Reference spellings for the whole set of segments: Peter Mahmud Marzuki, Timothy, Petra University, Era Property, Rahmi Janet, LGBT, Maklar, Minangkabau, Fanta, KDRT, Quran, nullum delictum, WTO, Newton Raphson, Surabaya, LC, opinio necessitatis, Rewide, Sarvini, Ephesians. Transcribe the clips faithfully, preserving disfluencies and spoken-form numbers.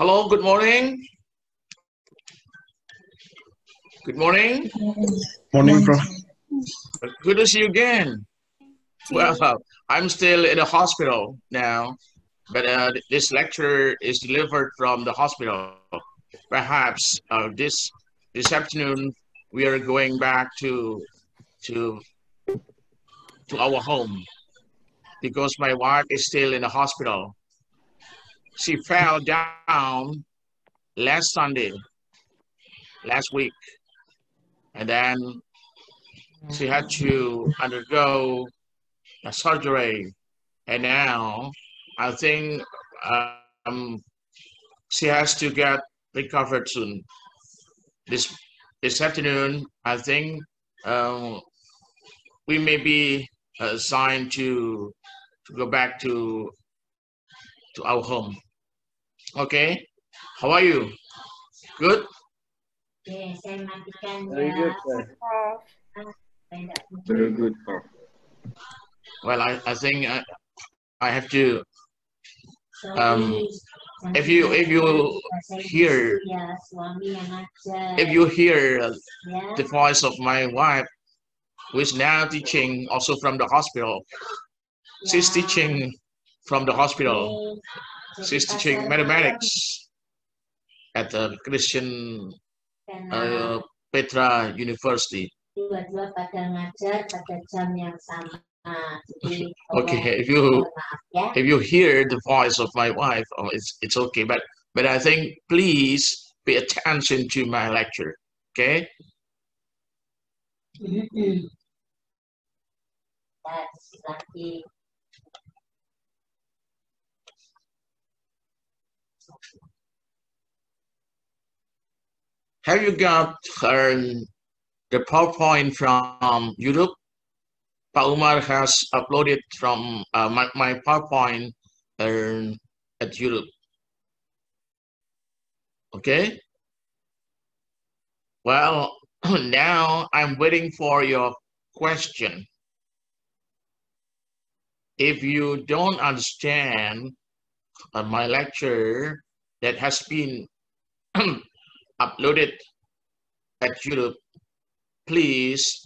Hello, good morning. Good morning. Morning, Prof. Good to see you again. Well, I'm still in the hospital now, but uh, this lecture is delivered from the hospital. Perhaps uh, this this afternoon we are going back to to to our home because my wife is still in the hospital. She fell down last Sunday, last week, and then she had to undergo a surgery, and now I think um, she has to get recovered soon. This this afternoon, I think um, we may be assigned to to go back to to our home. Okay, how are you? Good. Yes, I'm very good, sir. Very good, sir. Well, I, I think I, I have to. Um, if you if you hear if you hear the voice of my wife, who is now teaching also from the hospital, she's teaching from the hospital. She's teaching mathematics at the Christian uh, Petra University. Okay, if you if you hear the voice of my wife, oh, it's it's okay. But but I think please pay attention to my lecture. Okay. Mm-hmm. That's lucky. Have you got um, the PowerPoint from Europe? Pak Umar has uploaded from uh, my, my PowerPoint uh, at Europe. Okay. Well, now I'm waiting for your question. If you don't understand uh, my lecture that has been uploaded at Europe, please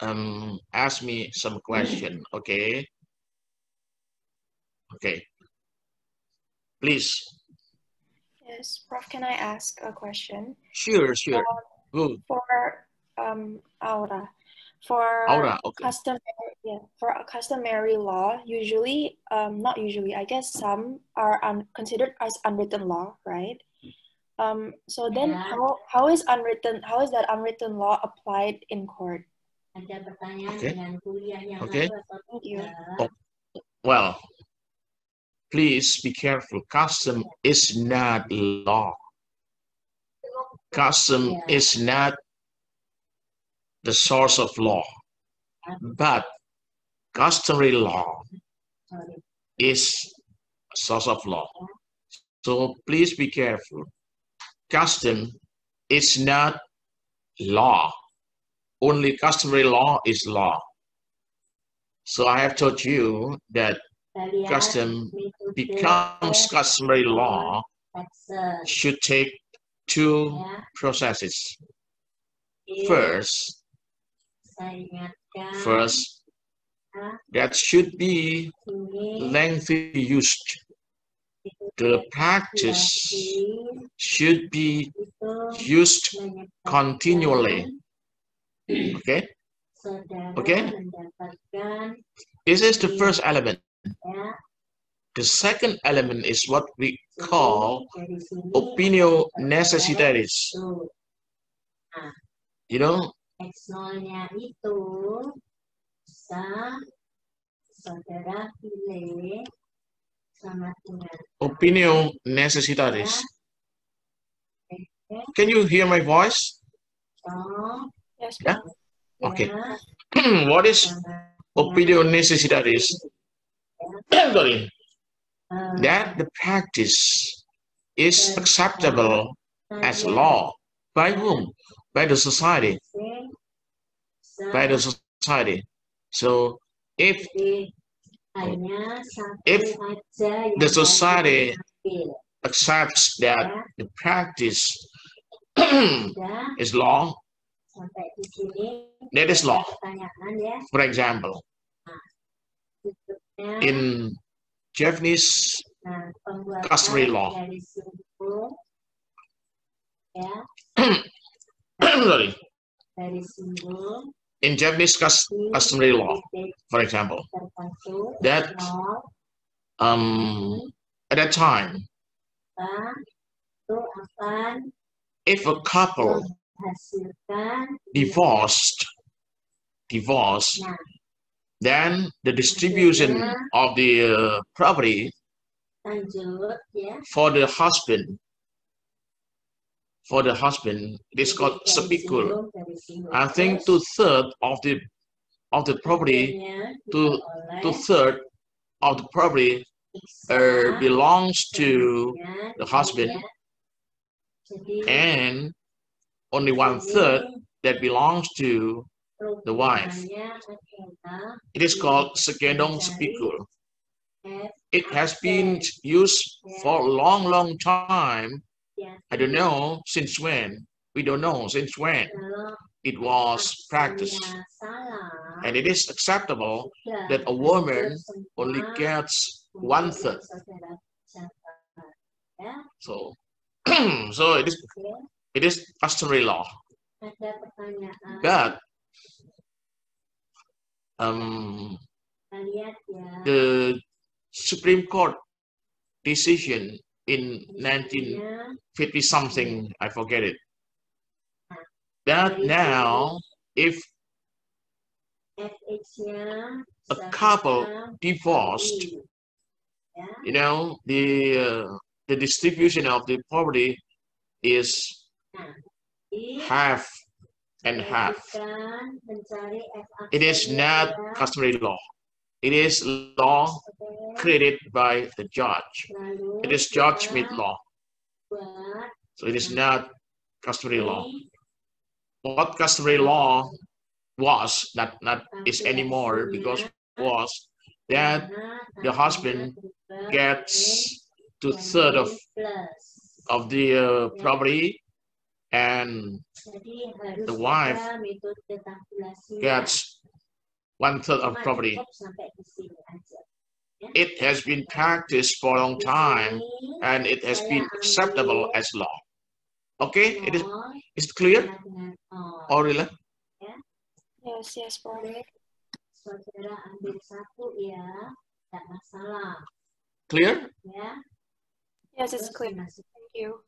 um, ask me some question, okay? Okay, please. Yes, Prof, can I ask a question? Sure, sure. Um, Good. For um, Aura, for Aura, okay. Customary, yeah, for a customary law, usually, um, not usually, I guess some are un considered as unwritten law, right? Um, so then yeah. how, how is unwritten, how is that unwritten law applied in court? Okay. Okay. Oh, well, please be careful. Custom is not law. Custom yeah. is not the source of law, but customary law is a source of law. So please be careful. Custom is not law. Only customary law is law. So I have taught you that custom becomes customary law should take two processes. First, first that should be lengthy used. The practice should be used continually. Okay? Okay? This is the first element. The second element is what we call opinio necessitatis. You know? Opinio necessitatis. Can you hear my voice? Yes. Yeah? Okay. What is opinio necessitatis? Sorry. That the practice is acceptable as law. By whom? By the society. By the society. So if If the society accepts that the practice is law, that is law. For example, in Japanese customary law, in Japanese customary law, for example, that um, at that time, if a couple divorced, divorced, then the distribution of the uh, property for the husband, for the husband, it is called seppuku. I think two thirds of the of the property, two two third of the property uh, belongs to the husband, and only one third that belongs to the wife. It is called sekendong seppuku. It has been used for a long, long time. I don't know since when. We don't know since when it was practiced. And it is acceptable that a woman only gets one third. So, so it is it is customary law. But um, the Supreme Court decision in nineteen fifty something, I forget it, that now if a couple divorced, you know, the uh, the distribution of the property is half and half. It is not customary law. It is law created by the judge. It is judgment law. So it is not customary law. What customary law was, not, not is anymore, because was that the husband gets two-thirds of, of the uh, property, and the wife gets one-third of property. It has been practiced for a long time, and it has been acceptable as law. Okay, it is, is it clear, Aurila? Yes, yes, brother. Clear? Yes, it's clear. Thank you.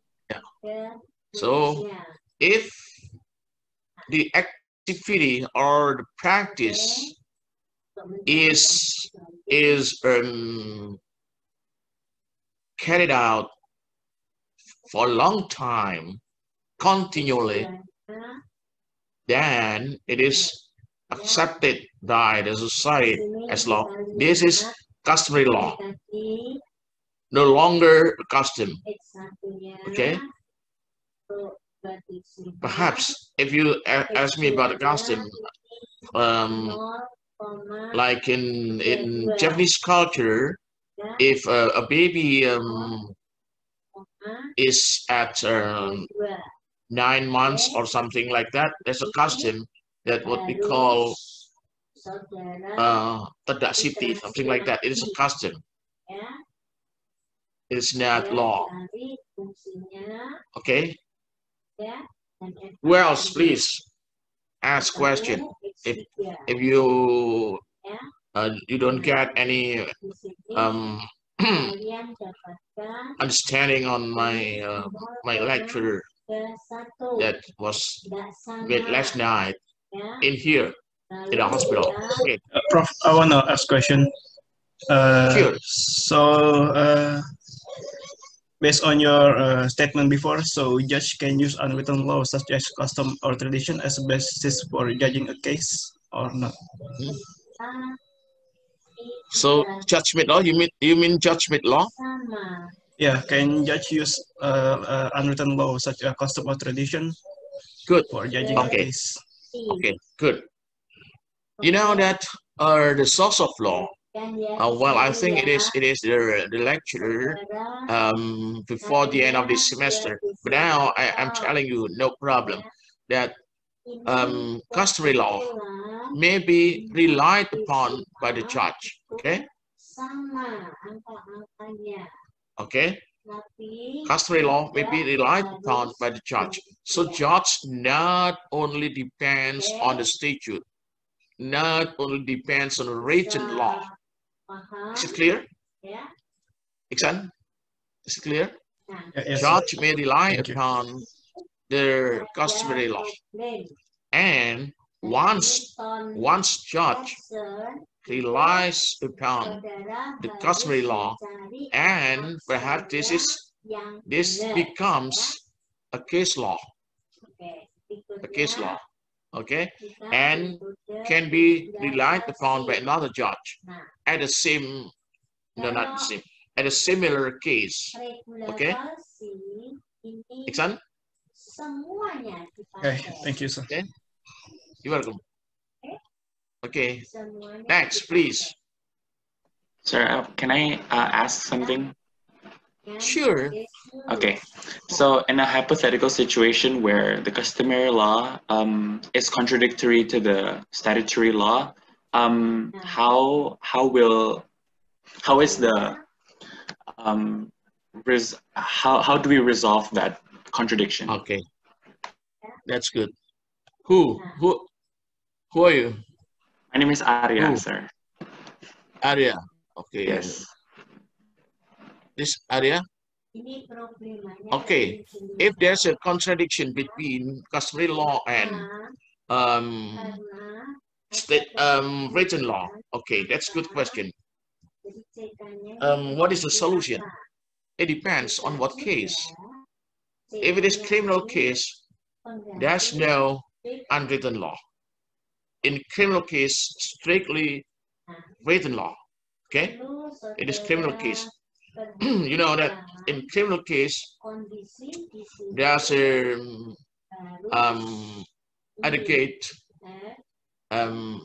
Yeah. So, if the activity or the practice is is um, carried out for a long time, continually, then it is accepted by the society as law. This is customary law, no longer a custom. Okay. Perhaps if you ask me about a custom, um, like in in Japanese culture, if uh, a baby um, is at um, nine months or something like that, there's a custom that what we call uh, tadasiti, something like that. It is a custom. It is not law. Okay. Who else, please? Ask question if if you uh, you don't get any um, understanding on my uh, my lecture that was made last night in here in the hospital. Okay. Uh, Prof, I want to ask question. Uh, sure. So uh, based on your uh, statement before, so judge can use unwritten law such as custom or tradition as a basis for judging a case or not? Mm-hmm. So judgment law, you mean you mean judgment law? Yeah, can judge use uh, uh, unwritten law such as custom or tradition? Good. For judging okay. a case. Okay, good. You know that uh, the source of law Uh, well, I think it is it is the, the lecture um, before the end of this semester. But now I am telling you, no problem, that um, customary law may be relied upon by the judge. Okay. Okay. Customary law may be relied upon by the judge. So judge not only depends on the statute, not only depends on the written law. Is it clear? Yeah. Iksan, is it clear? Yeah, judge yes. may rely Thank upon you. the customary law. And once, once judge relies upon the customary law, and perhaps this is this becomes a case law. A case law. Okay, and can be relied upon by another judge at the same, no, not the same, at a similar case. Okay, Iksan? Okay, thank you, sir. Okay. You're welcome. Okay, next, please. Sir, uh, can I uh, ask something? Sure. Okay. So in a hypothetical situation where the customary law um, is contradictory to the statutory law, um, how how will how is the um, res how how do we resolve that contradiction? Okay, that's good. Who who who are you? My name is Arya, who? sir. Arya. Okay. Yes. This area? Okay, if there's a contradiction between customary law and um, state, um, written law, okay, that's a good question. Um, what is the solution? It depends on what case. If it is criminal case, there's no unwritten law. In criminal case, strictly written law, okay? It is criminal case. You know that in criminal case, there's a um, advocate, um,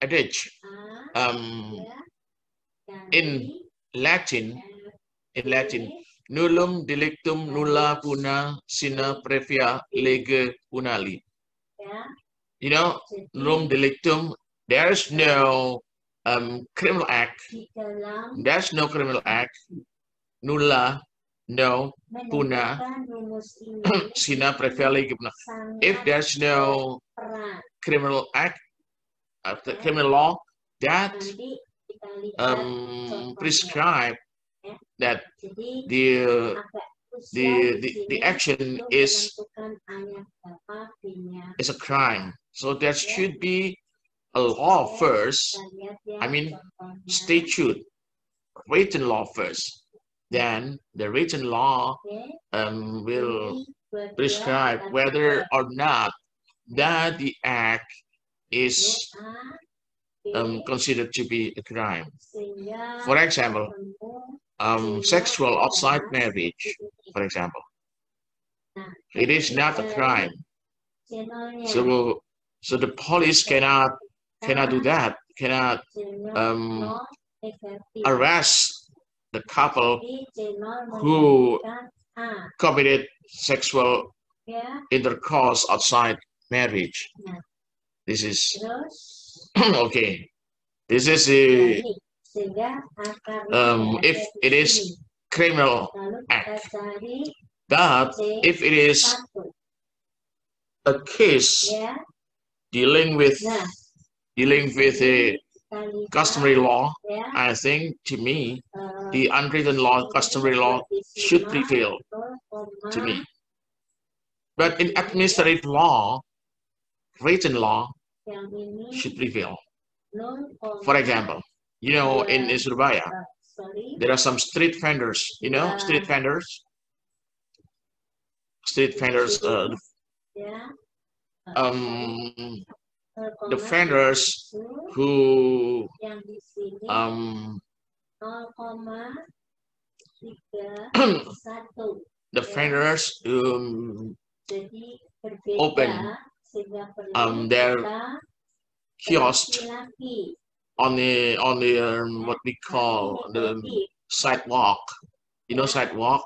adage, um, in Latin, in Latin, nullum delictum nulla puna sine previa lege punali. You know, nullum delictum, there's no um, criminal act, there's no criminal act. Nulla, no, puna, sina previa. If there's no criminal act, uh, criminal law that um, prescribe that the, the the the action is is a crime, so there should be a law first. I mean, statute, written law first. Then the written law um, will prescribe whether or not that the act is um, considered to be a crime. For example, um, sexual outside marriage, for example. It is not a crime. So, so the police cannot, cannot do that, cannot um, arrest the couple who committed sexual intercourse outside marriage. This is okay. This is a, um, if it is criminal act. But if it is a case dealing with dealing with a customary law, I think to me, the unwritten law, customary law, should prevail to me. But in administrative law, written law should prevail. For example, you know, in Surabaya, there are some street vendors, you know, street vendors. Street vendors, uh, um, the vendors who um, the vendors um, open um, their kiosk on the on the um, what we call the sidewalk. You know sidewalk?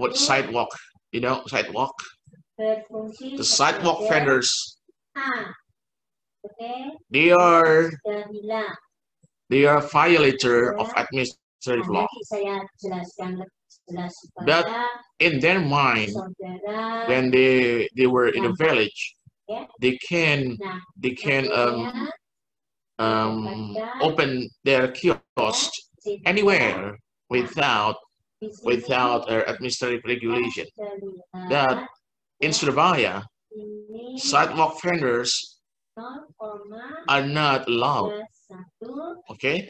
What sidewalk? You know sidewalk? The sidewalk vendors. They are they are violator of administrative law. But in their mind, when they they were in a village, they can they can um um open their kiosk anywhere without without uh, administrative regulation. That in Surabaya, sidewalk vendors are not allowed. Okay,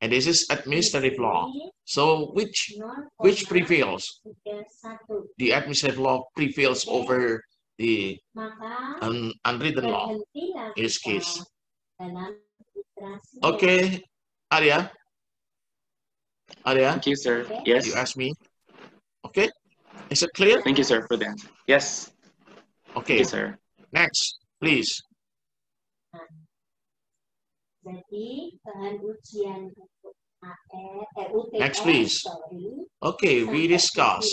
and this is administrative law. So which which prevails? The administrative law prevails over the un unwritten law in this case. Okay, Arya. Arya. Thank you, sir. Yes. You asked me. Okay. Is it clear? Thank you, sir, for that. Yes. Okay. Thank you, sir. Next, please. Next, please. Okay, we discuss.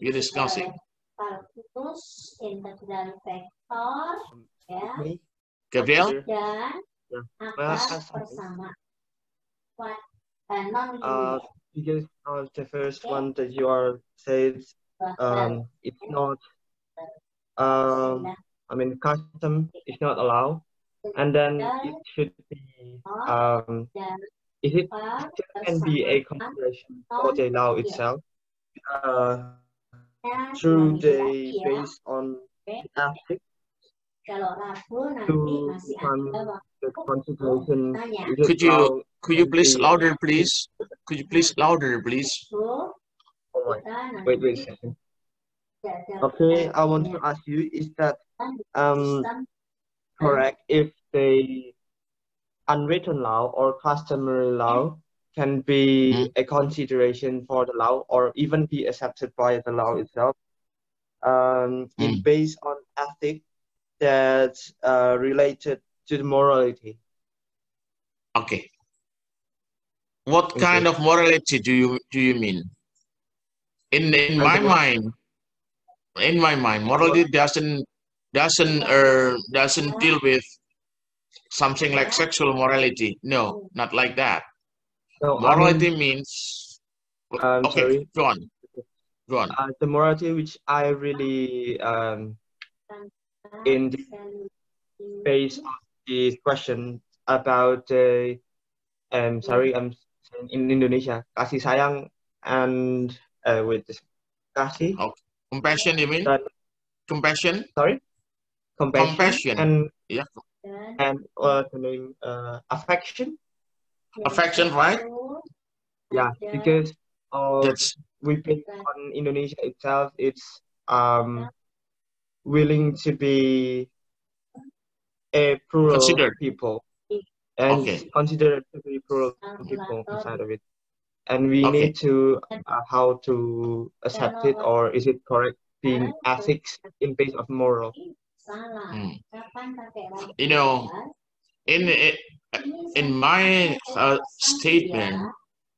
We're discussing. Gabriel? Uh, because uh, the first one that you are said, um, it's not, um, I mean, custom is not allowed. And then it should be, um, is it, it can be a consideration for the law itself, uh, through the based on ethics to um, the consideration. Could you could you please louder, please? Could you please louder, please? Oh my. Wait, wait a second. Okay, I want to ask you: is that um correct? If the unwritten law or customary law can be mm. a consideration for the law or even be accepted by the law itself, um, mm. it's based on ethics that's uh, related to the morality. Okay. What okay. kind of morality do you do you mean? In in my mind, in my mind, morality doesn't doesn't uh, doesn't deal with something like sexual morality. No, not like that. No, morality I mean, means um, okay, sorry. Go on. Go on. Uh, the morality which I really um, in the base of the question about uh, um sorry I'm in Indonesia kasih sayang and uh, with kasih okay. compassion you mean that, compassion sorry compassion, compassion. and yeah and uh, uh affection affection right yeah because uh, we pick on Indonesia itself it's um willing to be a plural considered. people and okay. considered to be plural people inside of it, and we okay. need to uh, how to accept it, or is it correct being ethics in place of moral? Mm. You know, in in my uh, statement,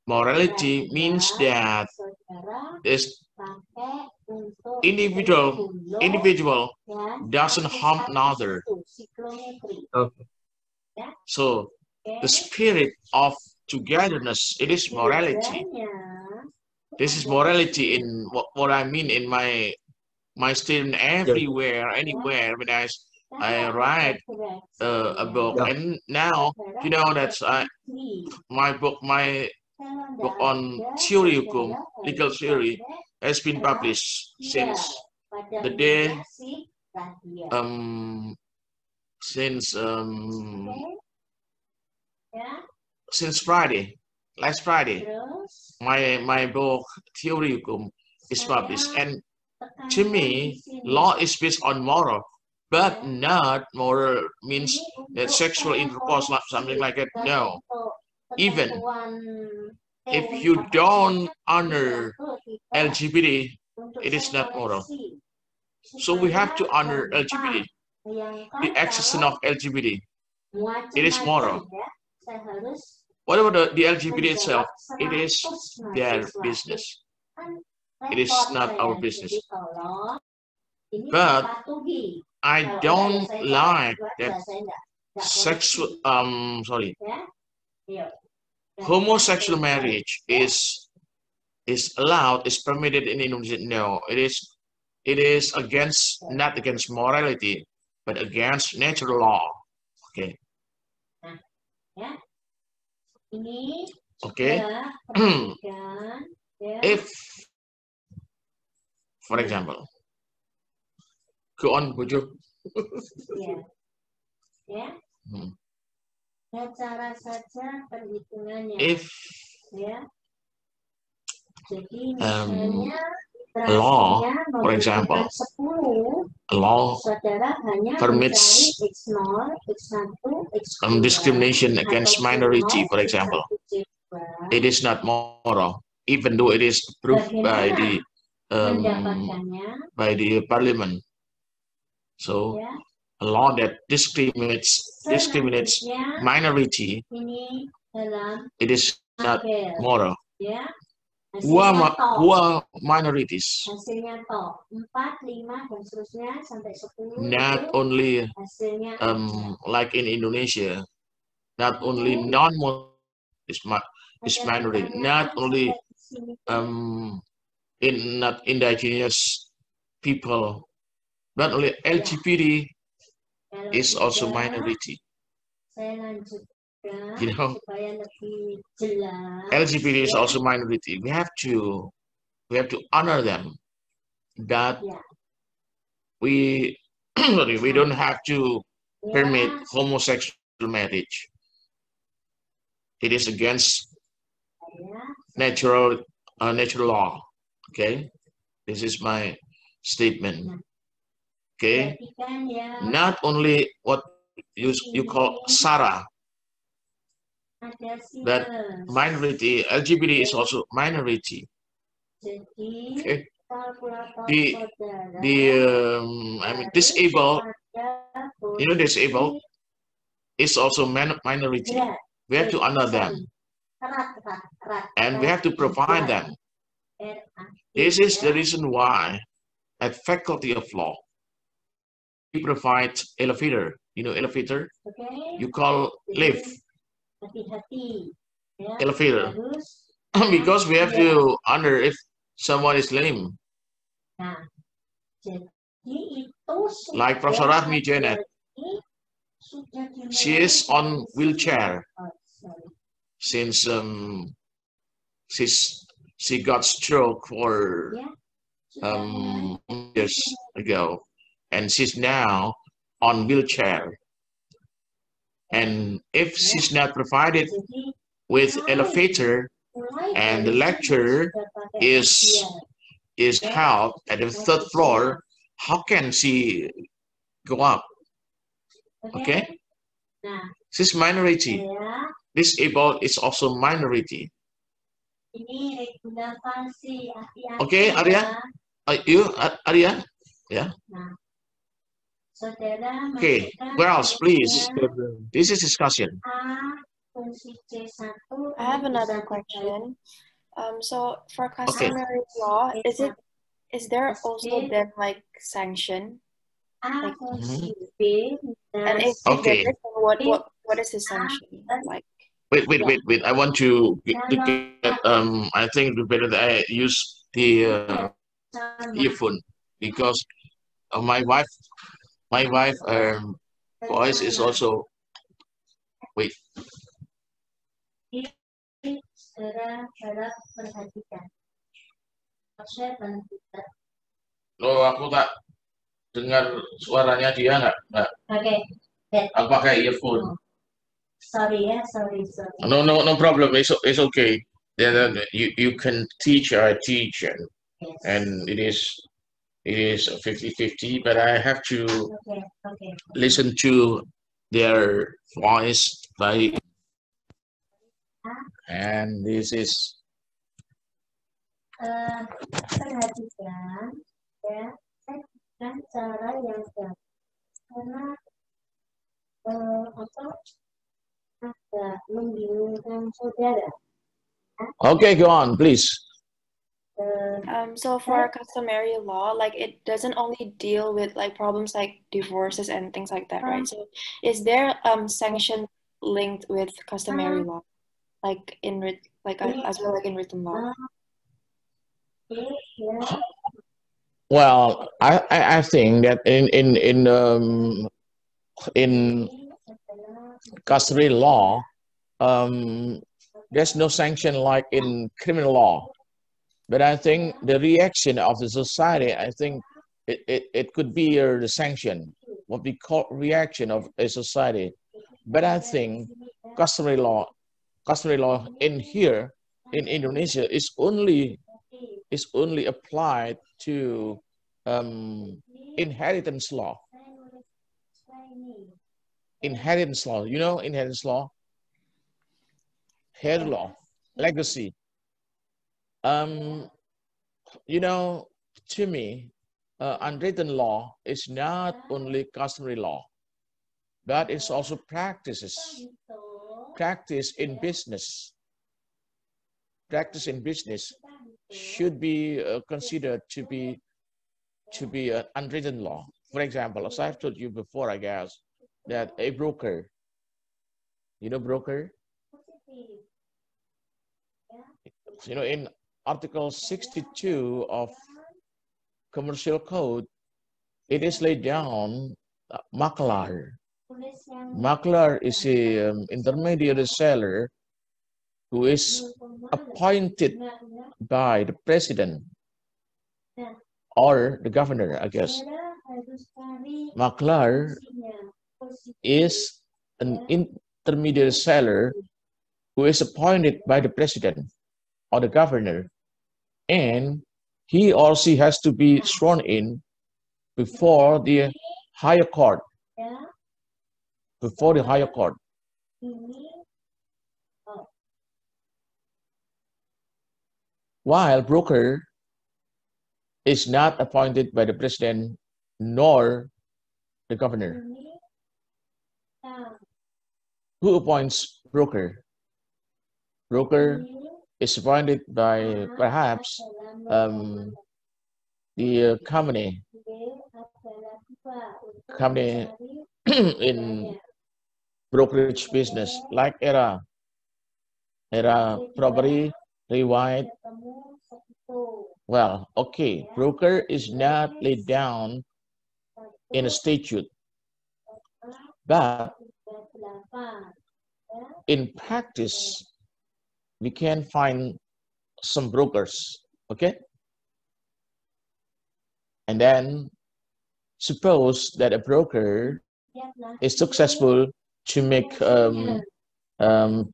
morality means that this individual individual doesn't harm another. Okay. So the spirit of togetherness, it is morality. This is morality in what, what I mean in my my statement everywhere, anywhere when I I write uh, a book. And now you know that I my book my book on theory, legal theory, has been published since the day, um, since um, since Friday, last Friday. My my book theory is published, and to me, law is based on moral, but not moral means that sexual intercourse, something like that. No, even if you don't honor L G B T, it is not moral. So we have to honor L G B T, the existence of L G B T. It is moral. Whatever the, the L G B T itself, it is their business. It is not our business. But I don't like that sexual, um, sorry, homosexual marriage is is allowed, is permitted in Indonesia. No, it is it is against, not against morality, but against natural law. Okay. Okay. If, for example, go on, would you? Yeah. Yeah. Hmm. If um, law, for example, law permits um, discrimination against minority, for example, it is not moral, even though it is approved by the um, by the parliament. So a law that discriminates discriminates minority, it is not moral. Who are, who are minorities? Not only um, like in Indonesia, not only non-Muslim is, is minority, not only um, in not indigenous people, not only L G B T is also minority. You know, L G B T is also minority. We have to, we have to honor them. That we, we don't have to permit homosexual marriage. It is against natural, uh, natural law. Okay, this is my statement. Okay, not only what you you call Sarah. But minority, L G B T is also minority. Okay. The, the um, I mean, disabled, you know, disabled is also minority. We have to honor them. And we have to provide them. This is the reason why at Faculty of Law, we provide elevator. You know, elevator? You call lift. Elevator, because we have to honor if someone is lame. Like Professor Rahmi Janet, she is on wheelchair since um she's she got stroke for um years ago, and she's now on wheelchair. And if she's not provided with elevator, and the lecture is is held at the third floor, how can she go up? Okay, she's minority. Disabled is also minority. Okay, Arya, are you Arya? Yeah. Okay, where else, please? This is discussion. I have another question. Um, so for customary okay. law, is it is there also then like sanction? Like, mm-hmm. And if okay. there is, what what what is the sanction like? Wait, wait, wait, wait! I want to get, get um. I think it'd be better that I use the uh, earphone because uh, my wife. My wife, um, voice is also, wait. Oh, aku tak dengar suaranya dia nggak? Okay. Aku pakai earphone. Sorry, yeah, sorry, sorry. No, no, no problem. It's it's okay. Then you you can teach or teach, and yes. and it is. It is fifty fifty, but I have to okay, okay. listen to their voice by, and this is uh, perhatikan ya, cara yang benar karena Agak membingungkan saudara. Okay, go on, please. Um, so for our customary law, like it doesn't only deal with like problems like divorces and things like that, right? So is there um sanction linked with customary law, like in writ, like as well like in written law? Well, I I think that in in in um in customary law, um, there's no sanction like in criminal law. But I think the reaction of the society, I think it, it, it could be uh, the sanction, what we call reaction of a society. But I think customary law, customary law in here, in Indonesia, is only, is only applied to um, inheritance law. Inheritance law, you know inheritance law? Heir law, legacy. Um, you know, to me, uh, unwritten law is not only customary law, but it's also practices, practice in business. Practice in business should be uh, considered to be to be an unwritten law. For example, as I've told you before, I guess that a broker, you know, broker, you know, in Article sixty-two of Commercial Code, it is laid down uh, maklar. Maklar is an um, intermediary seller who is appointed by the president or the governor, I guess. Maklar is an intermediary seller who is appointed by the president or the governor, and he or she has to be sworn in before the higher court. Before the higher court. While broker is not appointed by the president nor the governor. Who appoints broker? Broker is appointed by perhaps um, the company, company in brokerage business like Era, Era Property, Rewide. Well, okay, broker is not laid down in a statute, but in practice, we can find some brokers, okay? And then suppose that a broker is successful to make, um, um,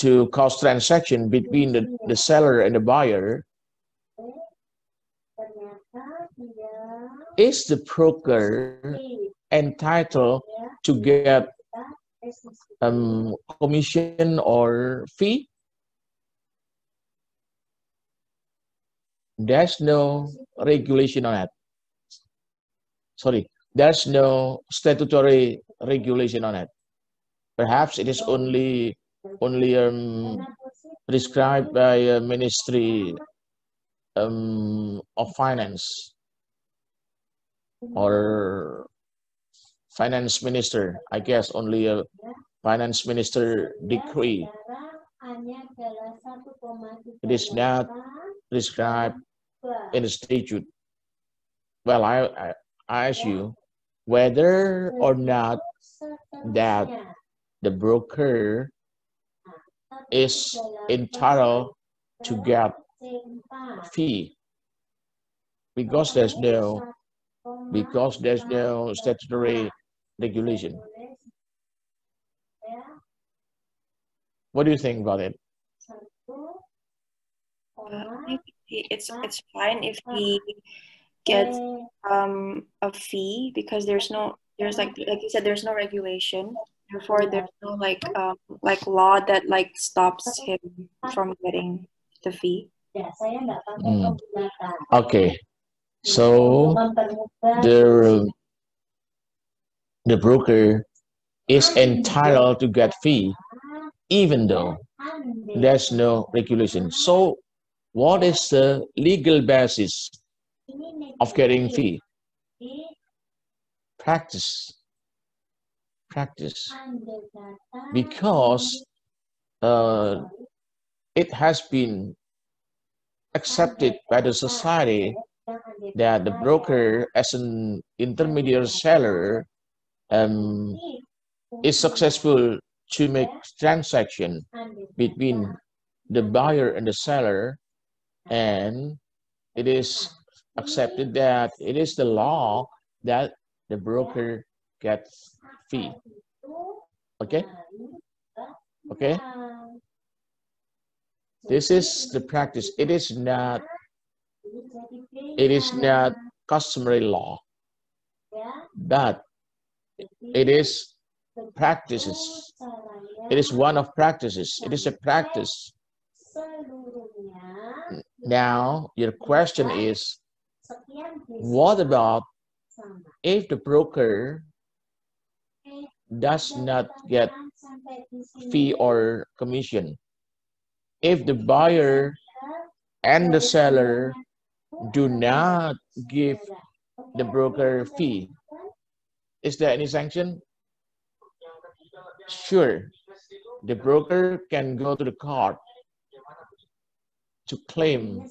to cause transaction between the, the seller and the buyer. Is the broker entitled to get um, commission or fee? There's no regulation on it. Sorry, there's no statutory regulation on it. Perhaps it is only only um, prescribed by a Ministry um, of Finance or Finance Minister. I guess only a Finance Minister decree. It is not prescribed in the statute. Well, I, I, I ask you whether or not that the broker is entitled to get a fee, because there's no because there's no statutory regulation. What do you think about it? Uh, it's it's fine if he gets um a fee, because there's no there's like like you said there's no regulation, therefore there's no like um like law that like stops him from getting the fee. Mm. Okay, so the the broker is entitled to get fee, even though there's no regulation. So what is the legal basis of getting fee? Practice. Practice. Because uh, it has been accepted by the society that the broker as an intermediary seller um, is successful to make transaction between the buyer and the seller, and it is accepted that it is the law that the broker gets fee. Okay? Okay? This is the practice. It is not it is not customary law, but it is practices. It is one of practices. It is a practice. Now, your question is, what about if the broker does not get fee or commission? If the buyer and the seller do not give the broker fee, is there any sanction? Sure, the broker can go to the court to claim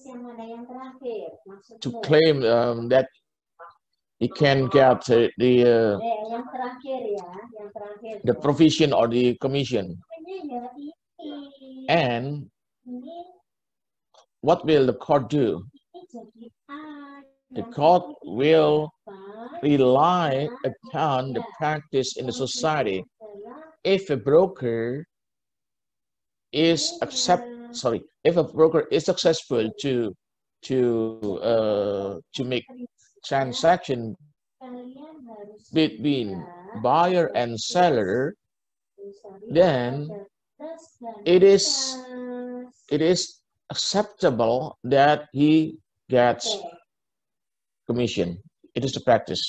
to claim um, that he can get uh, the uh, the provision or the commission. And what will the court do? The court will rely upon the practice in the society. If a broker is accept, sorry, if a broker is successful to to uh, to make transaction between buyer and seller, then it is it is acceptable that he gets commission. It is the practice.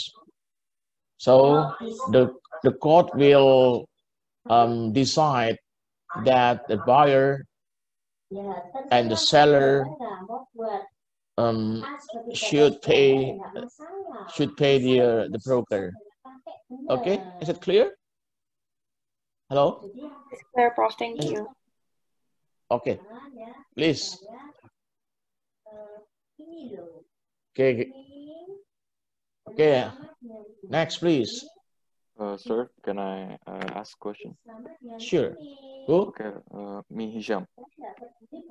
So the the court will um, decide that the buyer and the seller um, should pay should pay the uh, the broker. Okay, is it clear? Hello? It's clear, Prof. Thank you. Okay, please. Okay. Okay. Next, please. Uh, sir, can I uh, ask a question? Sure. Who? Okay. Uh, me, Hisham.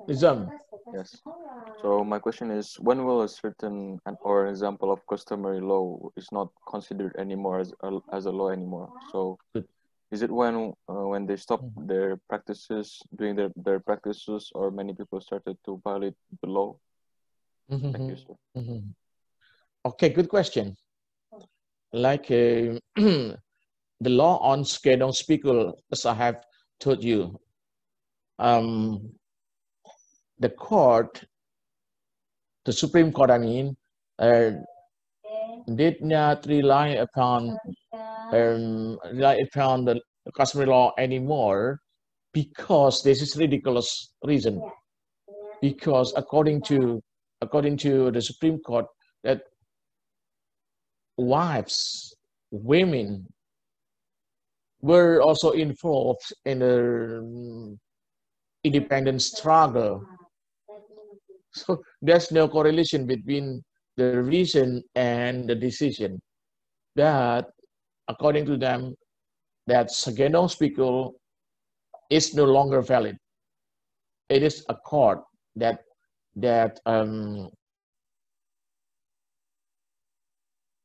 Hisham. Yes. So my question is, when will a certain or example of customary law is not considered anymore as a, as a law anymore? So. Good. Is it when uh, when they stop their practices, doing their, their practices, or many people started to violate the law? Mm-hmm. Thank you, sir. Mm-hmm. Okay, good question. Like uh, the law on skedong spikul, as I have told you, um, the court, the Supreme Court, I mean, uh, did not rely upon Um, rely upon the customary law anymore, because this is ridiculous reason. Because according to according to the Supreme Court, that wives, women, were also involved in the independent struggle. So there's no correlation between the reason and the decision. That, according to them, that skedong spikul is no longer valid. It is a court that that um,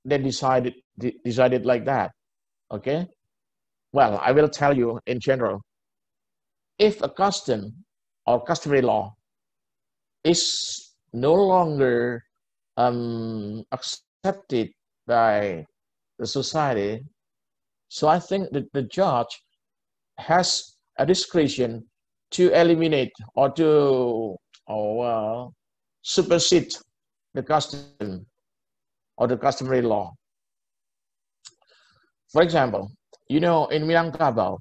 they decided de decided like that. Okay. Well, I will tell you in general. If a custom or customary law is no longer um, accepted by the society, so I think that the judge has a discretion to eliminate or to or uh, supersede the custom or the customary law. For example, You know, in Minangkabau,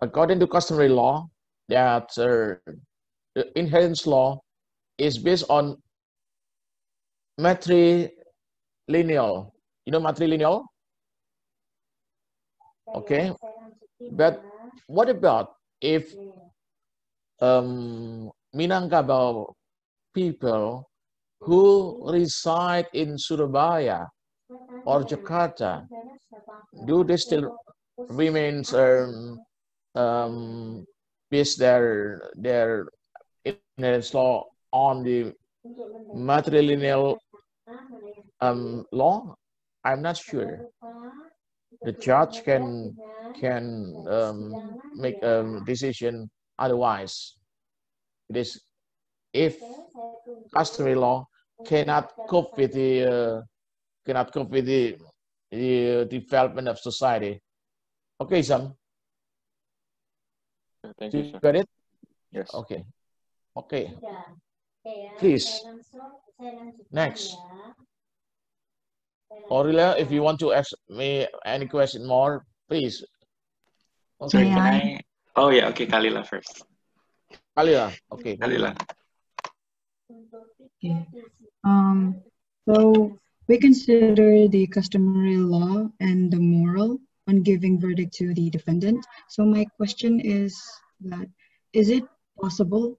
according to customary law, that uh, the inheritance law is based on matrilineal. You know matrilineal? Okay. But what about if um, Minangkabau people who reside in Surabaya or Jakarta, do they still remain um, um, based their their inheritance law on the matrilineal um, law? I'm not sure. The judge can can um, make a decision otherwise. It is if customary law cannot cope with the uh, cannot cope with the, the development of society. Okay, Sam. Thank you, sir. Got it? Yes. Okay. Okay. Please. Next. Aurelia, if you want to ask me any question more, please. Okay. Sorry, can I? Oh, yeah. Okay, Kalila first. Kalila. Okay. Kalila. Okay. Um, so, we consider the customary law and the moral on giving verdict to the defendant. So my question is that, is it possible,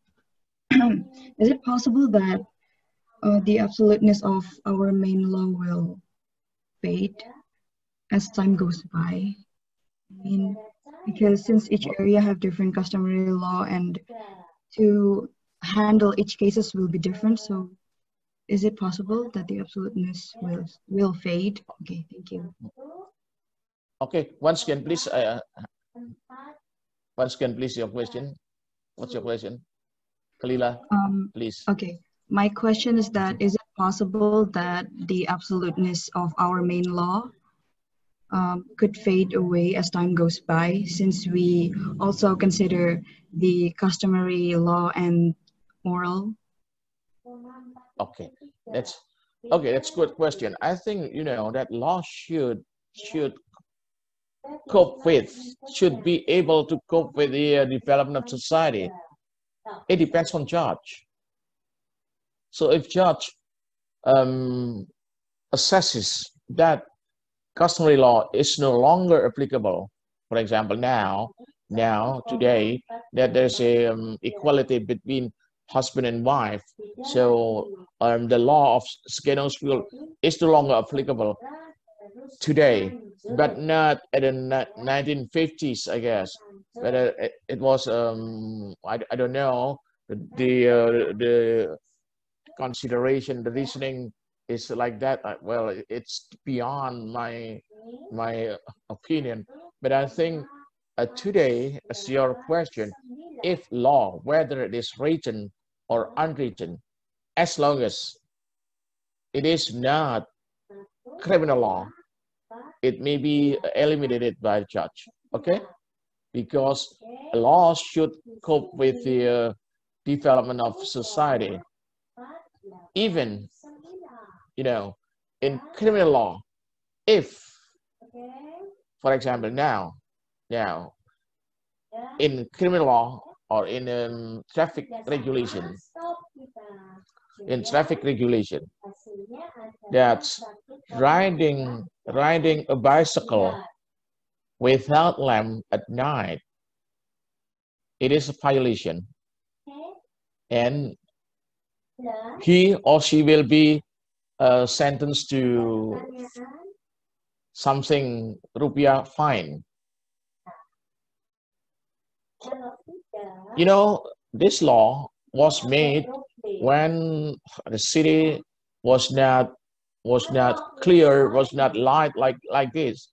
is it possible that uh, the absoluteness of our main law will fade as time goes by? I mean, because since each area have different customary law and to handle each cases will be different, so is it possible that the absoluteness will will fade? Okay, thank you. Okay, once again, please. Uh, once again, please. Your question. What's your question, Kalila? Um, please. Okay, my question is that: is it possible that the absoluteness of our main law um, could fade away as time goes by, since we also consider the customary law and moral? Okay, that's okay. That's a good question. I think you know that law should should cope with should be able to cope with the uh, development of society. It depends on judge. So if judge um, assesses that customary law is no longer applicable, for example, now now today that there's a um, equality between husband and wife, so um, the law of Scannell's field is no longer applicable today, but not in the nineteen fifties, I guess. But uh, it, it was um, I, I don't know the uh, the consideration, the reasoning is like that. Uh, well, it's beyond my my opinion, but I think uh, today, as your question, if law, whether it is written or unwritten, as long as it is not criminal law, it may be eliminated by a judge, okay? Because law should cope with the uh, development of society. Even, you know, in criminal law, if, for example, now, now, in criminal law, or in um, traffic regulation, in traffic regulation, that riding riding a bicycle without lamp at night, it is a violation, and he or she will be uh, sentenced to something rupiah fine. You know, this law was made when the city was not was not clear, was not light like like this.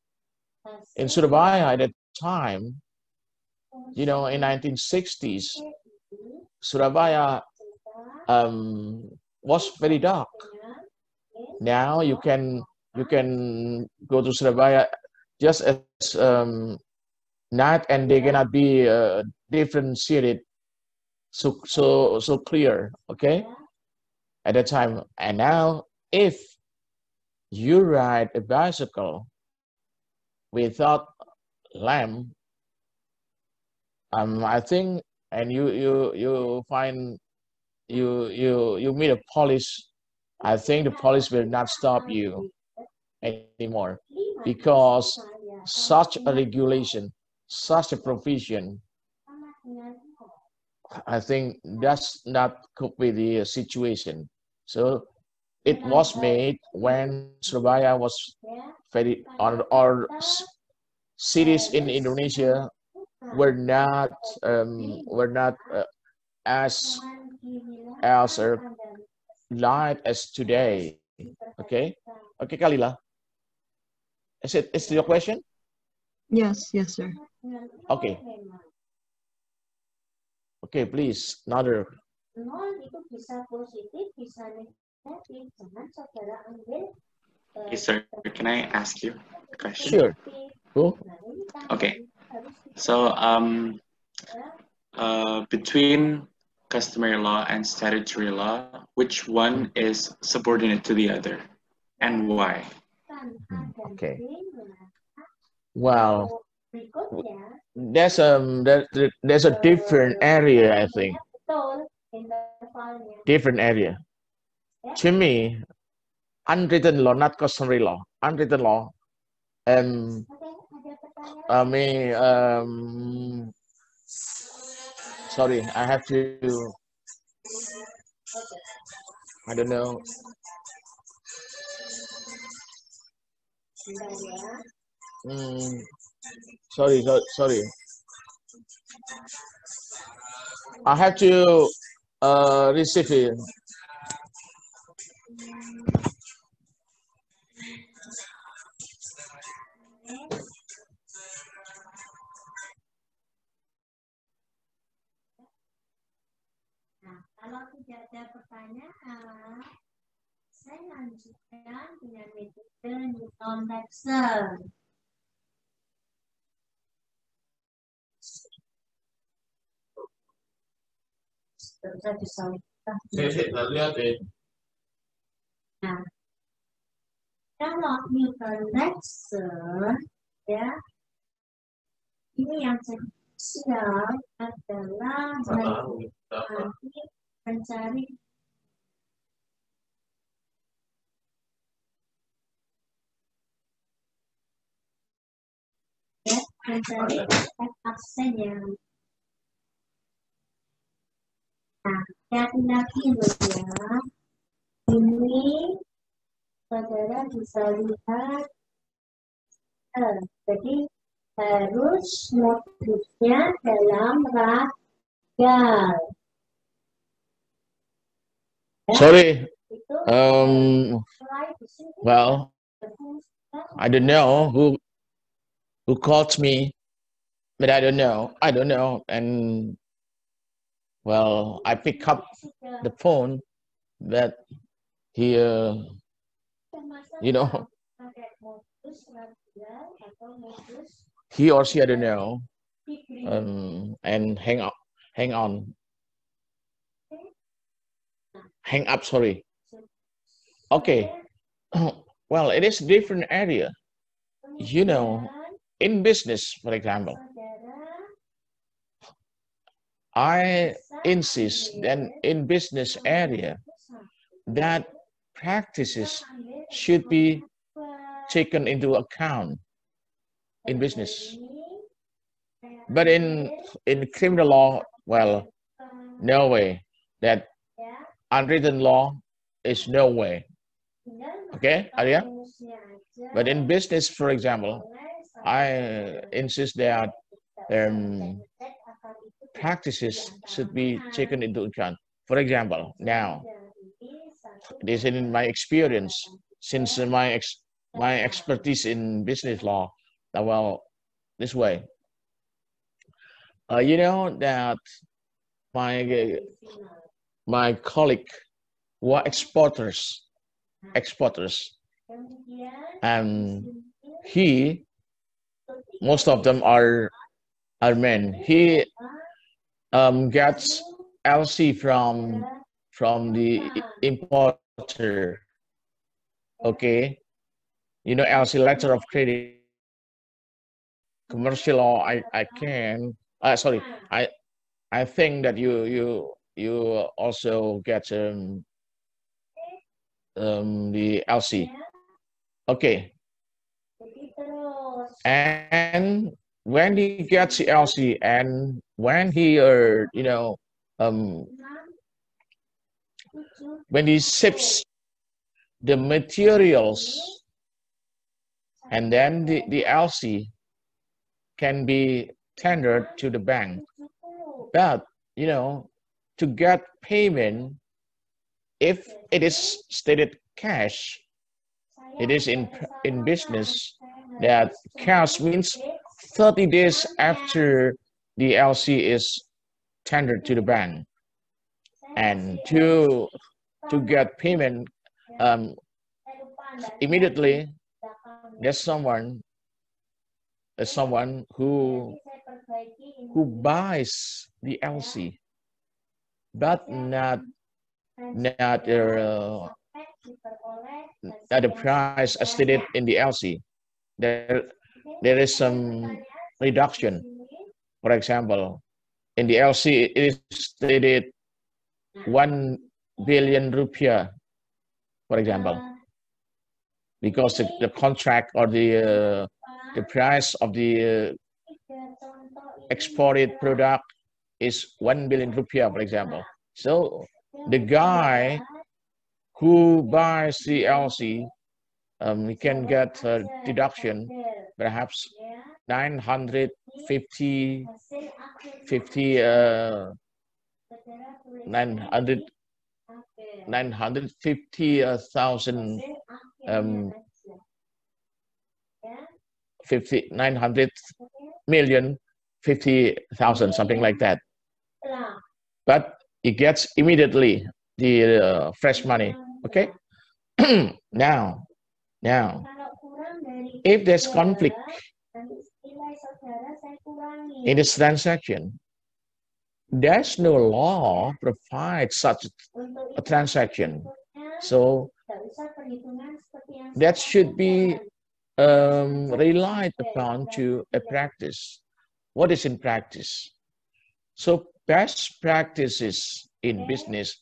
In Surabaya at the time, you know, in nineteen sixties, Surabaya um, was very dark. Now you can you can go to Surabaya just as um, night and they cannot be uh, differentiated so so so clear, okay, at that time. And now if you ride a bicycle without lamb. Um, I think, and you you you find you you you meet a police. I think the police will not stop you anymore, because such a regulation, such a provision. I think that's not could be the situation. So it was made when Surabaya was very, or, or cities in Indonesia were not um, were not uh, as as uh, light as today. Okay, okay, Kalila. Is it is it your question? Yes, yes, sir. Okay. Okay, please, another. Yes, sir. Can I ask you a question? Sure. Cool. Okay. So, um, uh, between customary law and statutory law, which one is subordinate to the other, and why? Okay. Wow. There's um there, there's a different area, I think. Different area. To me, unwritten law, not customary law, unwritten law, and I mean, um, sorry, I have to. I don't know. Mm. Sorry, so, sorry. I have to uh, receive it. Kalau tidak ada pertanyaan, saya lanjutkan dengan metode Newton Raphson. Sudah bisa lihat. Sudah lihat deh. Nah, kalau Newton Raphson, ya, ini yang spesial adalah mencari ya, mencari efek absen yang nah, hati-hati ya. Ini saudara bisa lihat eh, jadi harus motifnya dalam radial. Sorry, um, well, I don't know who who called me, but I don't know, I don't know, and well, I pick up the phone, but he, uh, you know, he or she, I don't know, um, and hang up, hang on. Hang up, sorry. Okay. Well, it is different area. You know, in business, for example, I insist that in business area that practices should be taken into account in business. But in, in criminal law, well, no way that unwritten law is no way. Okay, Arya? But in business, for example, I insist that um, practices should be taken into account. For example, now, this is in my experience, since my, ex my expertise in business law, well, this way. Uh, you know that my... Uh, my colleague were exporters, exporters, and he, most of them are, are men. He um, gets L C from, from the importer, okay? You know, L C, letter of credit. commercial law, I I can. Uh, sorry, I I think that you you you also get um um the L C. Okay. And when he gets the L C, and when he uh, you know um when he ships the materials, and then the, the L C can be tendered to the bank. But you know, to get payment, if it is stated cash, it is in in business that cash means thirty days after the L C is tendered to the bank. And to to get payment um, immediately, there's someone there's someone who who buys the L C, but not not uh, at the price as stated in the L C. There, there is some reduction. For example, in the L C, it is stated one billion rupiah, for example, because the, the contract or the uh, the price of the uh, exported product is one billion rupiah, for example. So the guy who buys the L C, Um, we can get a deduction, perhaps nine hundred fifty thousand um, nine hundred million, fifty thousand, something like that. But it gets immediately the uh, fresh money, okay? Now, Now, if there's conflict in this transaction, there's no law provides such a transaction. So that should be um, relied upon to a practice. What is in practice? So best practices in business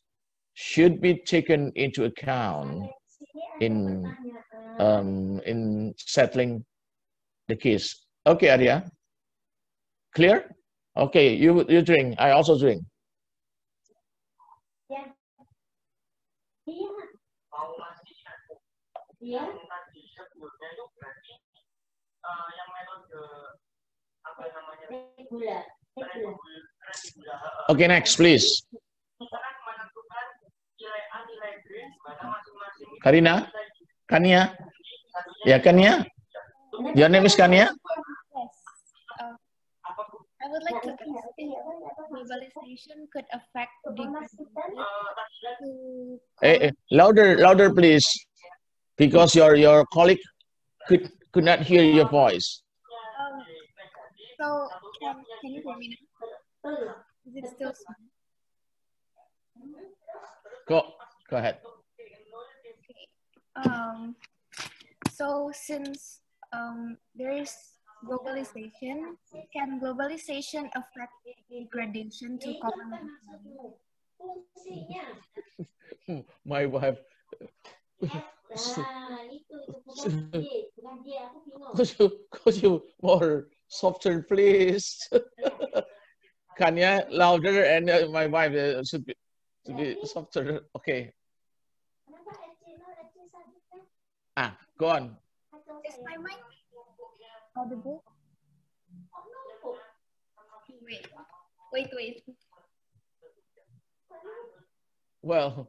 should be taken into account in um, in settling the case. Okay, Arya, clear? Okay, you you drink. I also drink. Yeah. Yeah. Okay, next, please. Karina? Kania? Yeah, Kania? Your name is Kania? Yes. Uh, I would like to ask if globalization could affect the... Hey, hey, louder, louder, please. Because your, your colleague could, could not hear your voice. Um, so, can, can you hear me now? Is it still... Go, go ahead. Um, so since um, there is globalization, can globalization affect degradation to common? My wife. could you could you more softer, please? Kanya louder, and uh, my wife uh, should be should be softer. Okay. Ah, go on. Is my mic audible? Wait, wait, wait. Well,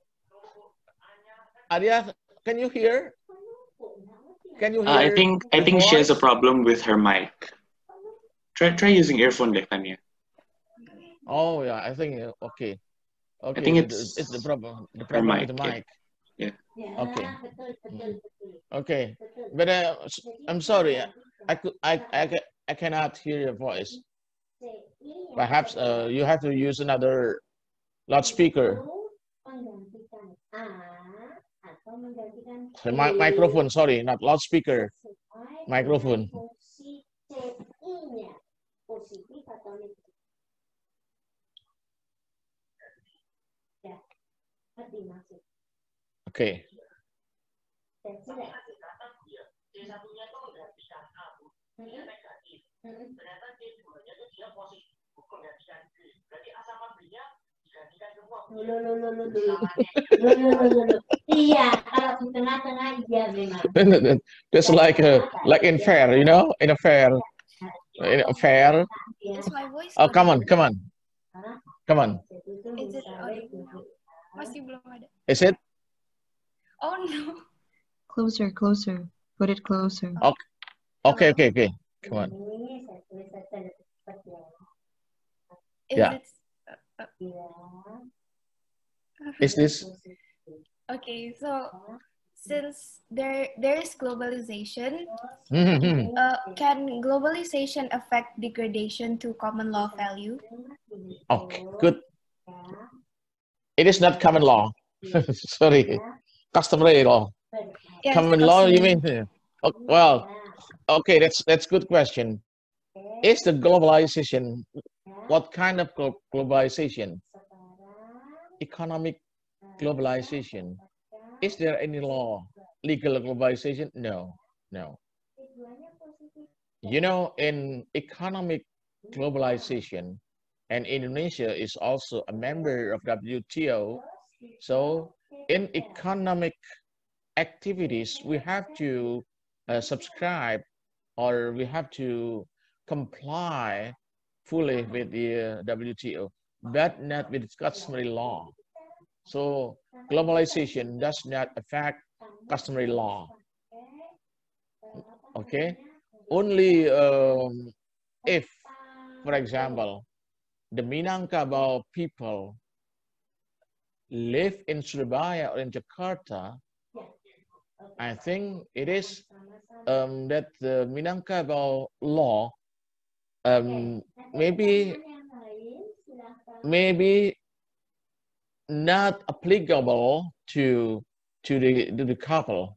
Arya, can you hear? Can you hear? Uh, I think I think voice? She has a problem with her mic. Try try using earphone, Dekania. Oh yeah, I think okay. Okay, I think it's it's the problem. The problem mic, with the mic. Yeah. yeah. Okay. Okay, but uh, I'm sorry, I could I, I I cannot hear your voice. Perhaps uh, you have to use another loudspeaker. My microphone, sorry, not loudspeaker. Microphone. Oke. That's like a, like in fair, you know, in a fair, in a fair. Oh, come on, come on, come on. Is it? Oh no. Closer, closer. Put it closer. Okay, okay, okay. okay. Come on. Is yeah. It, uh, uh, is this? Okay, so since there there is globalization, mm-hmm. uh, can globalization affect degradation to common law value? Okay, good. It is not common law. Sorry, customary law. Yes, common law, you mean? Oh, well, okay, that's that's good question. Is the globalization, what kind of globalization? Economic globalization. Is there any law, legal globalization? No, no. You know, in economic globalization, and Indonesia is also a member of W T O, so in economic activities, we have to uh, subscribe or we have to comply fully with the uh, W T O, but not with customary law. So globalization does not affect customary law. Okay? Only um, if, for example, the Minangkabau people live in Surabaya or in Jakarta, I think it is um, that the Minangkabau law um, maybe maybe not applicable to to the to the couple,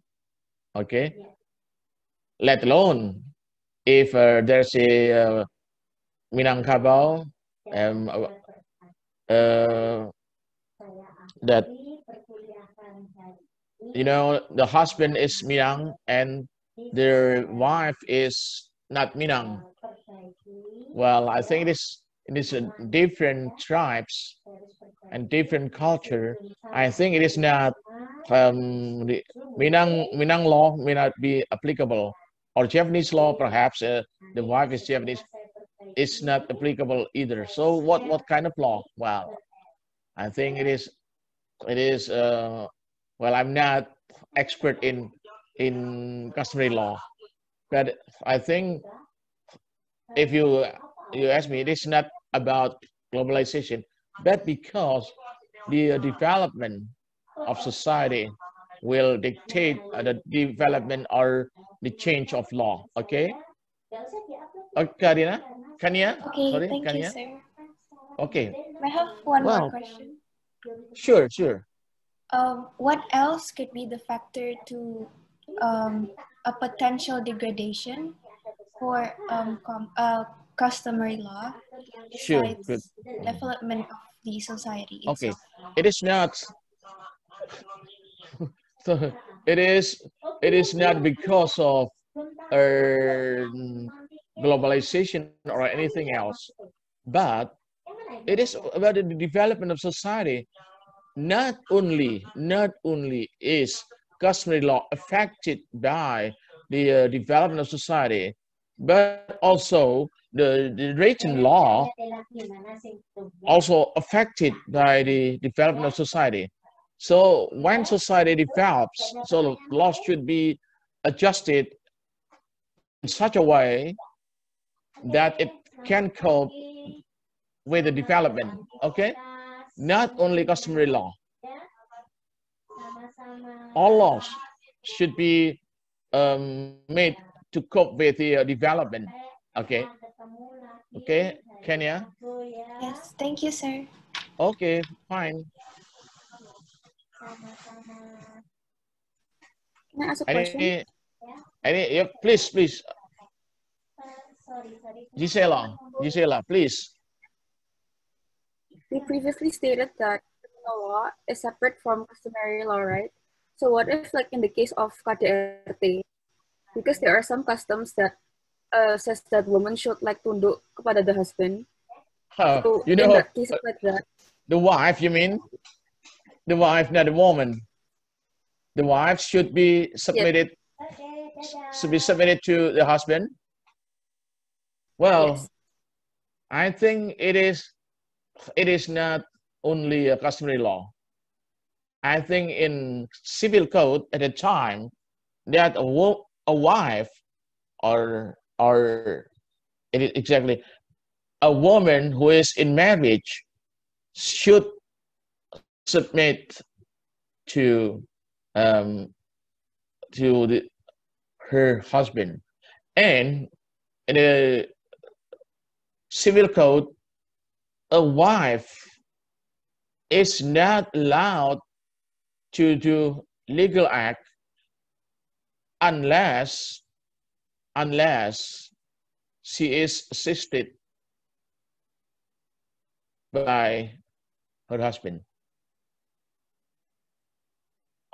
okay? Let alone if uh, there's a uh, Minangkabau um uh, that. You know, the husband is Minang and their wife is not Minang. Well, I think it is, it is a different tribes and different culture. I think it is not, um, the Minang, Minang law may not be applicable. Or Japanese law, perhaps uh, the wife is Japanese, it's not applicable either. So what, what kind of law? Well, I think it is, it is, uh, well, I'm not expert in in customary law, but I think if you you ask me, it is not about globalization, but because the development of society will dictate the development or the change of law. Okay. Okay, Karina, Kania. Okay, Sorry, thank Kania? you, sir. Okay. I have one well, more question. Sure, sure. Um, what else could be the factor to um, a potential degradation for um, com uh, customary law besides sure, development of the society itself? Okay, it is not. So it is. It is not because of uh, globalization or anything else, but it is about the development of society. Not only, not only is customary law affected by the uh, development of society, but also the, the written law also affected by the development of society. So when society develops, so laws should be adjusted in such a way that it can cope with the development, okay? Not only customary law. All laws should be um, made to cope with the uh, development. Okay. Okay, Kenya? Yes, thank you, sir. Okay, fine. Can I ask a question? Any, any, yeah, please, please. Sorry, sorry. Gisela, Gisela, please. We previously stated that law is separate from customary law, right? So what if, like in the case of K D R T, because there are some customs that uh, says that women should like tunduk kepada the husband. Huh. So you know, in that case uh, like that, the wife, you mean? The wife, not the woman. The wife should be submitted, yes. should be submitted to the husband. Well, yes. I think it is. It is not only a customary law. I think in civil code at the time that a, wo a wife or or it is exactly a woman who is in marriage should submit to um, to the, her husband, and in the civil code, a wife is not allowed to do legal act unless unless she is assisted by her husband.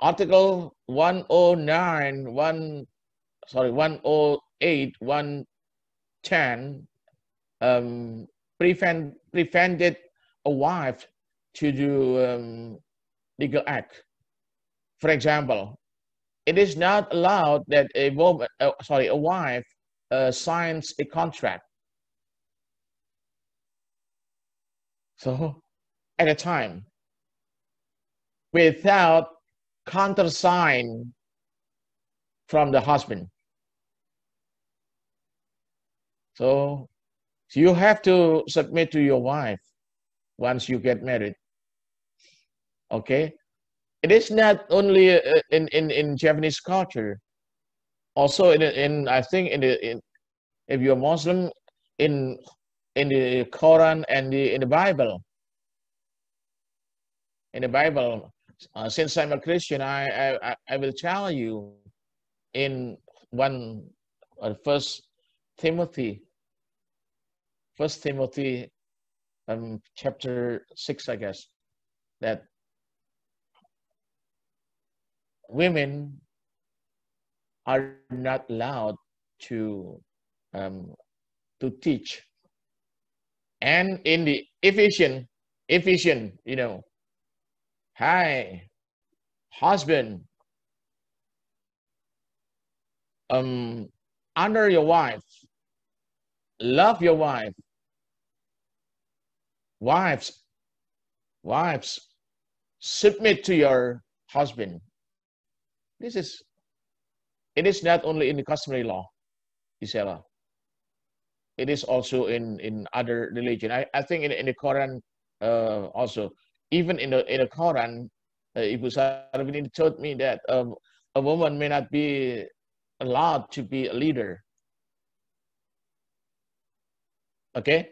Article one oh nine, one sorry, one oh eight, one ten um, prevent prevented a wife to do um, legal act. For example, it is not allowed that a woman, uh, sorry, a wife uh, signs a contract. So, at a time, without countersign from the husband. So, you have to submit to your wife once you get married. Okay? It is not only uh, in, in, in Japanese culture, also in, in I think in the in, if you're Muslim, in in the Quran and the in the Bible. In the Bible, uh, since I'm a Christian, I I, I will tell you in one uh, first Timothy, first Timothy, um, chapter six, I guess, that women are not allowed to um, to teach, and in the Ephesians, Ephesians, you know, hi, husband, um, honor your wife, love your wife, wives, wives, submit to your husband. This is, it is not only in the customary law, Isela. It is also in, in other religion. I, I think in, in the Quran uh, also, even in the, in the Quran, uh, Ibu Sarvini told me that um, a woman may not be allowed to be a leader. Okay?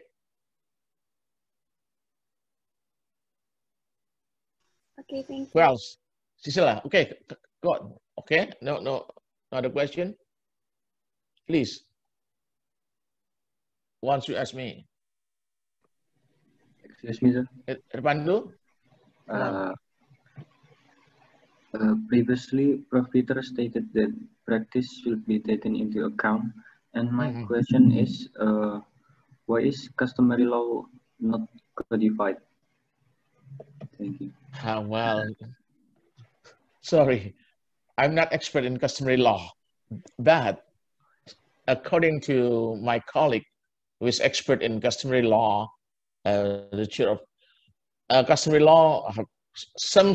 Okay, thank you. Who else? Isela, okay. God, okay, no, no, another question, please. Once you ask me, excuse me, sir. Erpandu, uh, uh, previously, Professor Peter stated that practice should be taken into account, and my mm-hmm. question is, uh, why is customary law not codified? Thank you. Ah, well, sorry. I'm not expert in customary law, but according to my colleague who is expert in customary law, uh, the chair of uh, customary law, some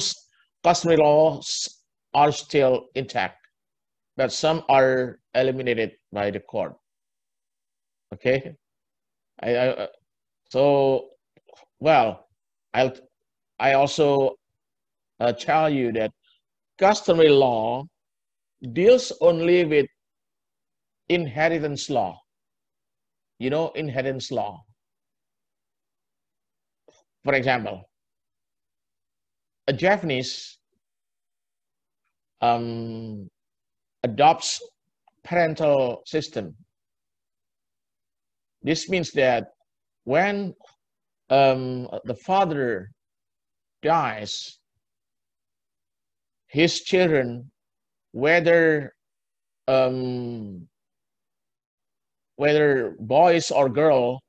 customary laws are still intact, but some are eliminated by the court. Okay, I, I so well, I'll I also uh, tell you that customary law deals only with inheritance law. You know, inheritance law. For example, a Japanese um, adopts parental system. This means that when um, the father dies, his children, whether um, whether boys or girls,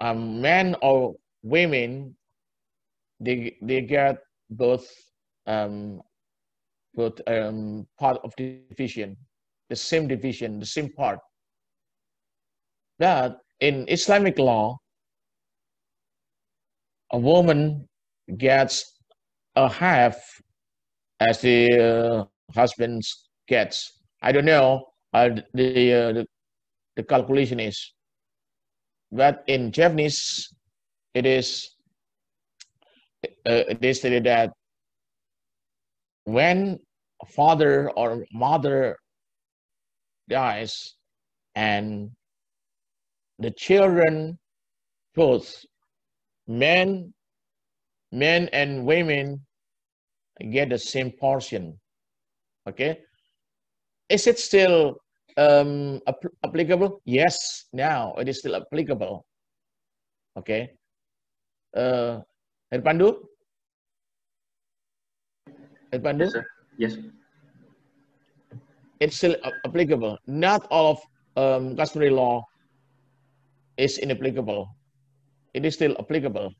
um, men or women, they they get both um, both um, part of the division, the same division, the same part. But in Islamic law, a woman gets a half as the uh, husband gets. I don't know uh, the, uh, the the calculation is, but in Japanese, it is uh, they stated that when a father or mother dies, and the children, both men, men and women, get the same portion. Okay, is it still um, applicable? Yes, now it is still applicable. Okay, uh, Herpandu, Herpandu, yes, sir. Yes, it's still applicable. Not all of um, customary law is inapplicable. It is still applicable.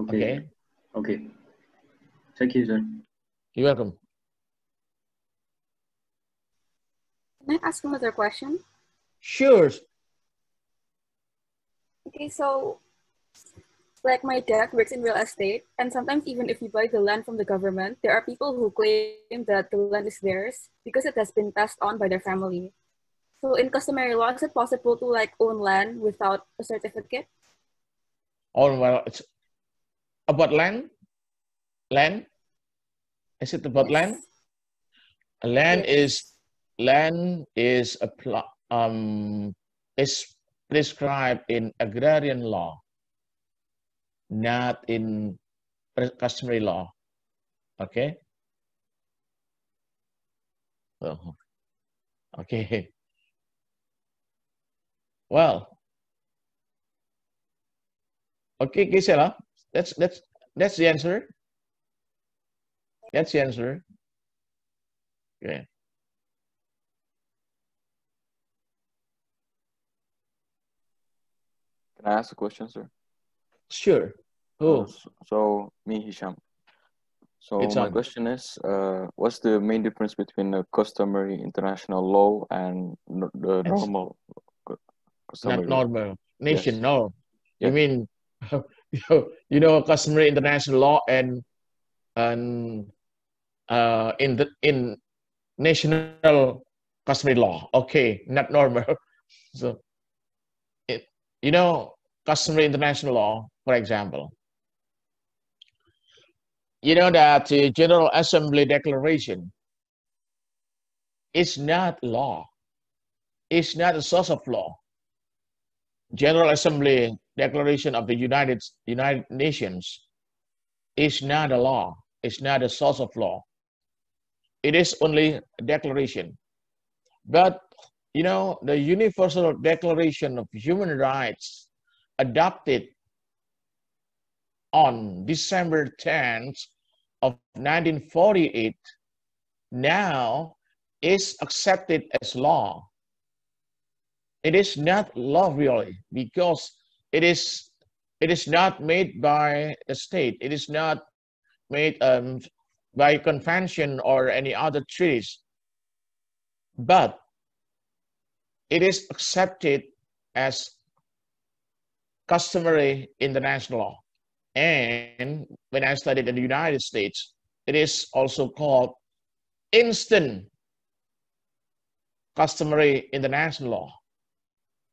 Okay. Okay. Okay. Thank you, sir. You're welcome. Can I ask another question? Sure. Okay, so like my dad works in real estate, and sometimes even if you buy the land from the government, there are people who claim that the land is theirs because it has been passed on by their family. So in customary law, is it possible to like own land without a certificate? Oh, well, it's about land? Land? Is it about yes. land? Land yes. is land is a um is prescribed in agrarian law, not in customary law. Okay. Oh. Okay. Well, okay, Gisela, that's that's that's the answer. That's the answer. Okay. Can I ask a question, sir? Sure. Oh. So, so me, Hisham. So it's my on. question is, uh, what's the main difference between the customary international law and the normal? Not normal nation, yes. no. Yeah. I mean, you know, customary international law and and uh, in the in national customary law. Okay, not normal. So, it, you know, customary international law, for example. You know that the General Assembly Declaration is not law. It's not a source of law. General Assembly Declaration of the United United Nations is not a law. It's not a source of law. It is only a declaration. But you know, the Universal Declaration of Human Rights, adopted on December tenth of nineteen forty-eight, now is accepted as law. It is not law really because it is it is not made by the state. It is not made um, by convention or any other treaties, but it is accepted as customary international law. And when I studied in the United States, it is also called instant customary international law.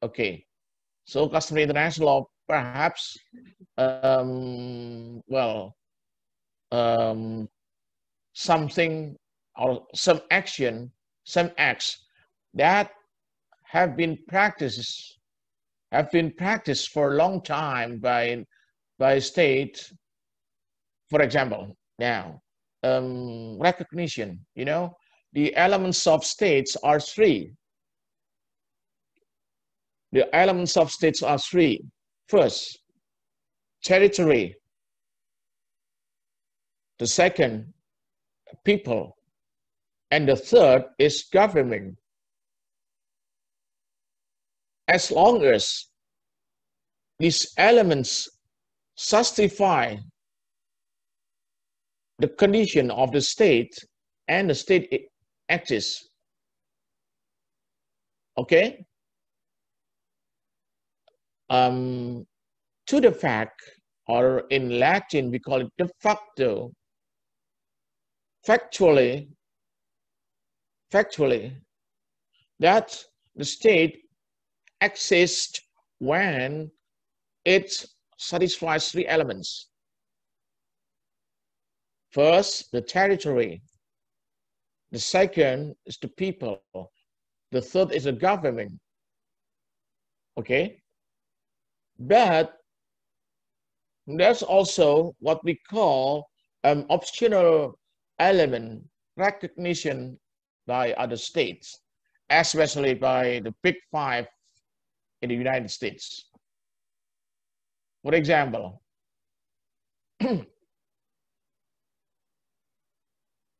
Okay, so customary international law, perhaps, um, well, um, something or some action, some acts that have been practiced, have been practiced for a long time by by state. For example, now um, recognition. You know, the elements of states are three. The elements of states are three. First, territory. The second, people. And the third is government. As long as these elements justify the condition of the state and the state exists. Okay? Um, to the fact, or in Latin we call it de facto, factually, factually, that the state exists when it satisfies three elements. First, the territory. The second is the people. The third is the government. Okay? But there's also what we call an optional element, recognition by other states, especially by the big five in the United States. For example,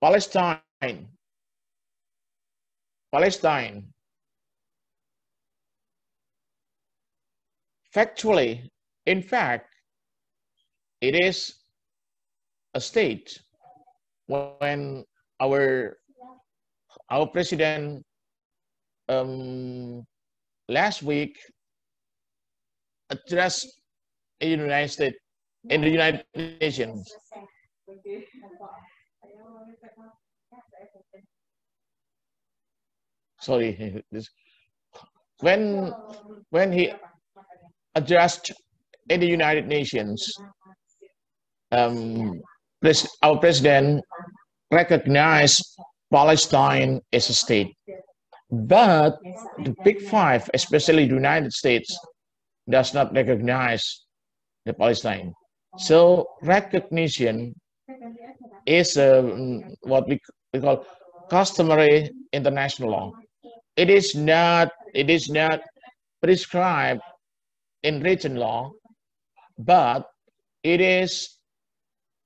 Palestine, Palestine, factually, in fact, it is a state. When our our president um, last week addressed in the United States, in the United Nations. Sorry, when when he addressed in the United Nations, um, our president recognized Palestine as a state, but the Big Five, especially the United States, does not recognize the Palestine. So recognition is um, what we we call customary international law. It is not it is not prescribed in written law, but it is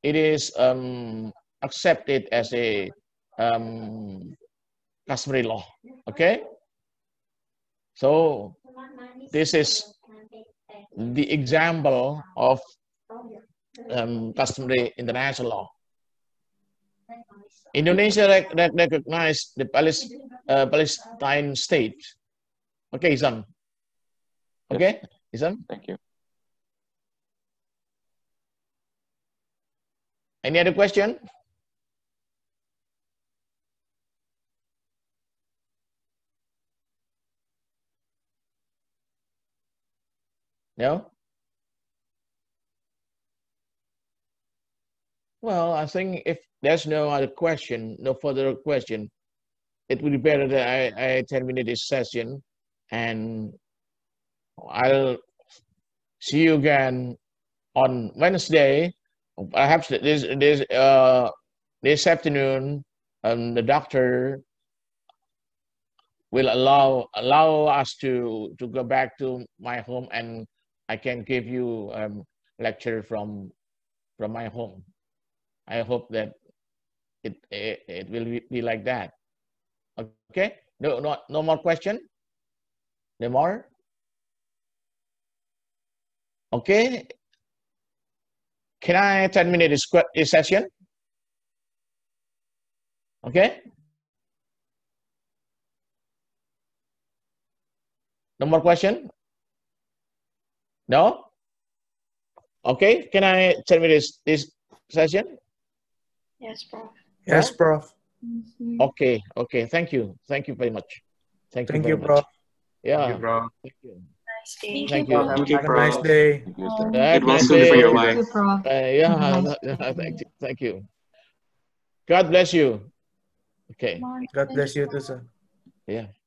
it is um, accepted as a um, customary law. Okay, so this is the example of um, customary international law. Indonesia rec rec recognized the Palis uh, Palestine state. Okay, Isam. Okay, Isam. Thank you. Any other question? No? Well, I think if there's no other question, no further question, it would be better that I, I terminate this session, and I'll see you again on Wednesday. Perhaps this this uh this afternoon, um, the doctor will allow allow us to to go back to my home, and I can give you um lecture from from my home. I hope that it it, it will be like that. Okay? No no no more question? No more? Okay. Can I terminate this, this session? Okay? No more question? No? Okay, can I terminate this, this session? Yes, Prof. Yes, Prof. Mm-hmm. Okay, okay, thank you. Thank you very much. Thank you, thank you, Prof. Yeah. Thank you, Prof. Thank you. Thank, thank you. you. Have a nice day. It was good for your life. Uh, yeah, thank you. Thank you. God bless you. Okay. God bless you too, sir. Yeah.